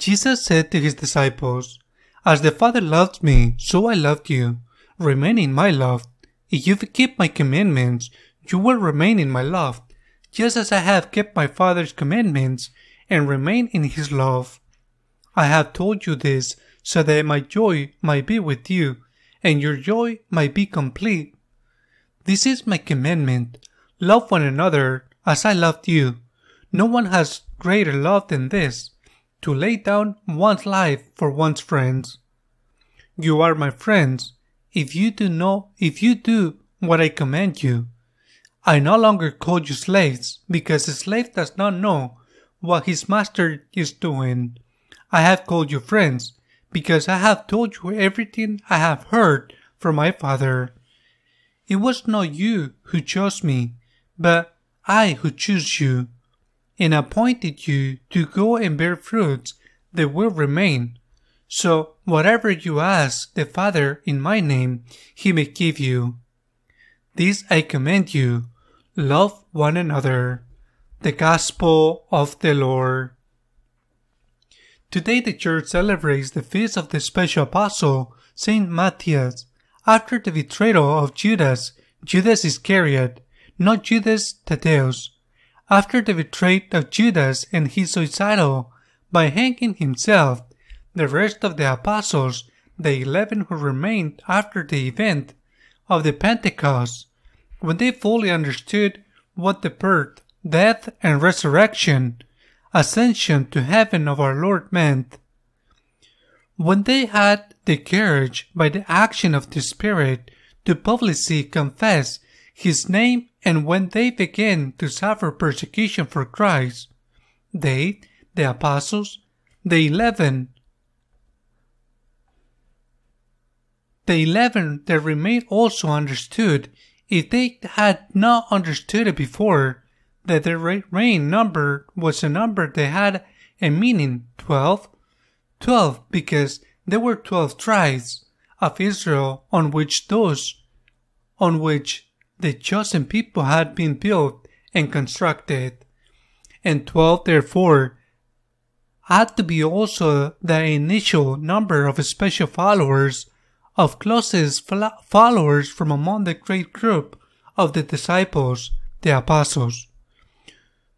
Jesus said to his disciples, "As the Father loved me, so I loved you. Remain in my love. If you keep my commandments, you will remain in my love, just as I have kept my Father's commandments and remain in his love. I have told you this, so that my joy might be with you, and your joy might be complete. This is my commandment. Love one another as I loved you. No one has greater love than this, to lay down one's life for one's friends. You are my friends, if you do what I command you. I no longer call you slaves, because a slave does not know what his master is doing. I have called you friends, because I have told you everything I have heard from my Father. It was not you who chose me, but I who chose you, and appointed you to go and bear fruits that will remain, so whatever you ask the Father in my name, he may give you. This I command you, love one another." The Gospel of the Lord. Today the Church celebrates the feast of the special Apostle, Saint Matthias, after the betrayal of Judas Iscariot, not Judas Tateus, after the betrayal of Judas and his suicidal by hanging himself. The rest of the apostles, the 11 who remained after the event of the Pentecost, when they fully understood what the birth, death, and resurrection, ascension to heaven of our Lord meant, when they had the courage by the action of the Spirit to publicly confess his name, and when they began to suffer persecution for Christ, they, the apostles, the 11 that remained also understood, if they had not understood it before, that their reign number was a number that had a meaning, 12, because there were 12 tribes of Israel on which the chosen people had been built and constructed, and 12 therefore had to be also the initial number of special followers, of closest followers from among the great group of the disciples, the apostles,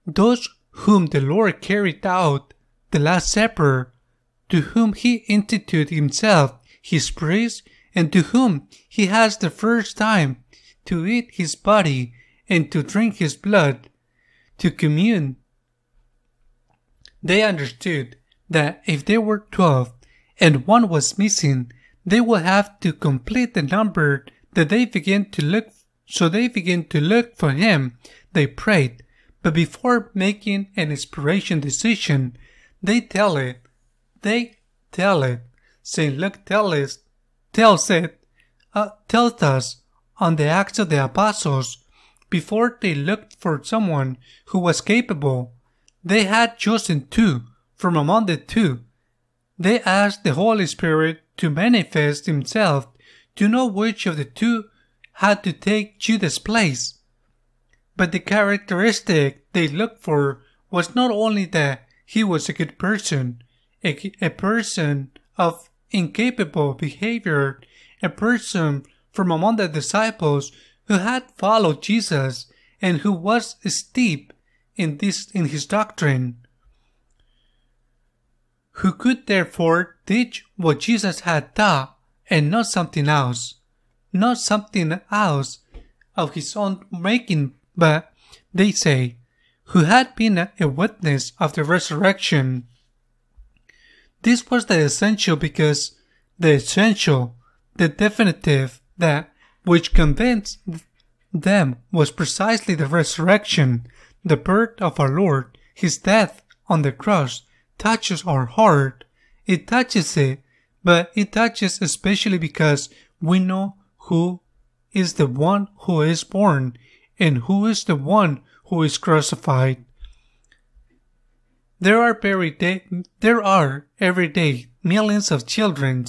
those whom the Lord carried out the Last Supper, to whom he instituted himself his priest, and to whom he has the first time to eat his body and to drink his blood, to commune. They understood that if there were 12 and one was missing, they would have to complete the number that they began to look. So they began to look for him. They prayed, but before making an inspiration decision, they tell it. Saint Luke tells us on the Acts of the Apostles, before they looked for someone who was capable, they had chosen two from among the two. They asked the Holy Spirit to manifest himself to know which of the two had to take Judas' place. But the characteristic they looked for was not only that he was a good person, a person of incapable behavior, a person from among the disciples who had followed Jesus and who was steeped in his doctrine, who could therefore teach what Jesus had taught and not something else of his own making, but they say, who had been a witness of the resurrection. This was the essential, the definitive, that which convinced them was precisely the resurrection, the birth of our Lord. His death on the cross touches our heart. It touches it, but it touches especially because we know who is the one who is born and who is the one who is crucified. There are every day millions of children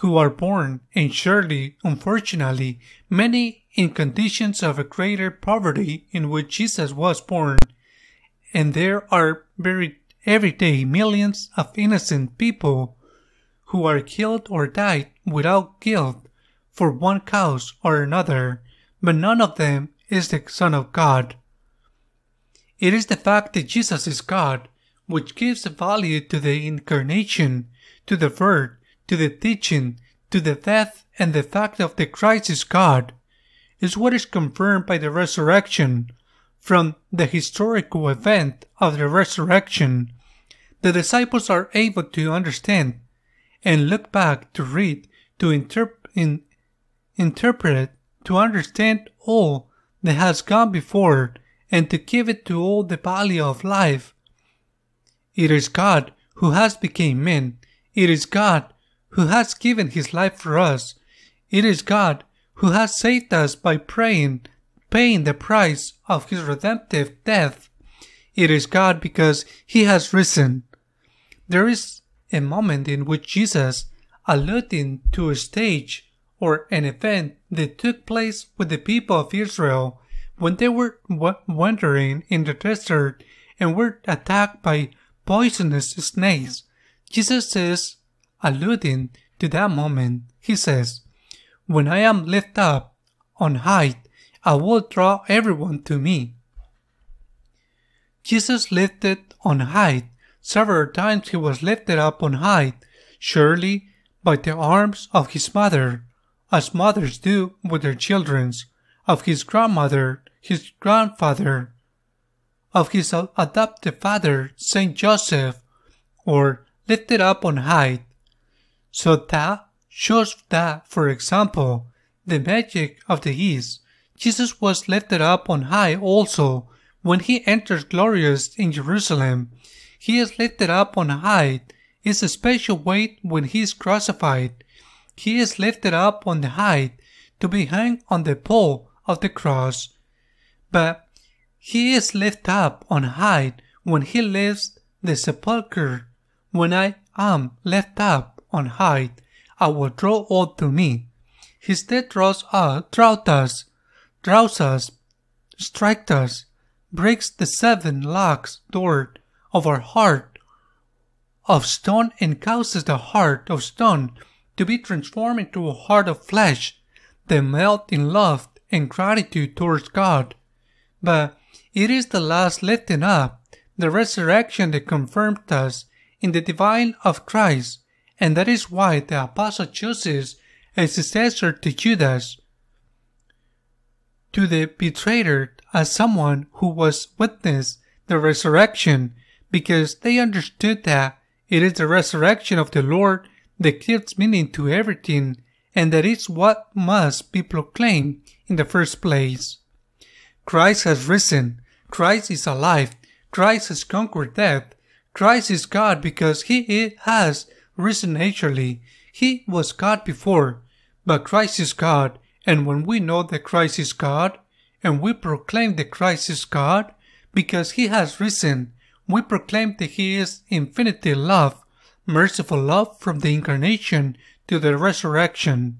who are born, and surely, unfortunately, many in conditions of a greater poverty in which Jesus was born, and there are very Every day millions of innocent people who are killed or died without guilt for one cause or another, but none of them is the Son of God. It is the fact that Jesus is God which gives value to the incarnation, to the Word, to the teaching, to the death, and the fact of the Christ is God, is what is confirmed by the resurrection. From the historical event of the resurrection, the disciples are able to understand and look back to read, to interpret, to understand all that has gone before, and to give it to all the value of life. It is God who has become man. It is God who has given His life for us. It is God who has saved us by paying the price of His redemptive death. It is God because He has risen. There is a moment in which Jesus, alluding to a stage or an event that took place with the people of Israel when they were wandering in the desert and were attacked by poisonous snakes. Jesus is alluding to that moment. He says, "When I am lifted up on high, I will draw everyone to me." Jesus lifted on high. Several times He was lifted up on high, surely by the arms of His mother, as mothers do with their children, of His grandmother, His grandfather, of His adopted father, Saint Joseph, or lifted up on high. So that shows that, for example, the magic of the East. Jesus was lifted up on high also when He enters glorious in Jerusalem. He is lifted up on high. It's a special weight when He is crucified. He is lifted up on the high to be hung on the pole of the cross. But He is lifted up on high when He leaves the sepulchre. "When I am lifted up on high, I will draw all to me." His death draws us, strikes us, breaks the 7 locks door of our heart of stone and causes the heart of stone to be transformed into a heart of flesh, then melt in love and gratitude towards God. But it is the last lifting up, the resurrection, that confirmed us in the divine of Christ, and that is why the Apostle chooses a successor to Judas, to the betrayer, as someone who was witness the resurrection, because they understood that it is the resurrection of the Lord that gives meaning to everything, and that is what must be proclaimed in the first place. Christ has risen. Christ is alive. Christ has conquered death. Christ is God because He has risen naturally. He was God before, but Christ is God. And when we know that Christ is God, and we proclaim that Christ is God, because He has risen, we proclaim that He is infinity love, merciful love from the incarnation to the resurrection.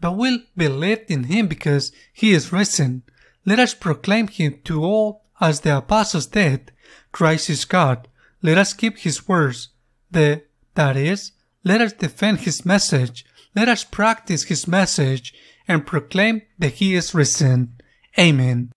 But we believe in Him because He is risen. Let us proclaim Him to all as the apostles did. Christ is God. Let us keep His words. That is, let us defend His message. Let us practice His message and proclaim that He is risen. Amen.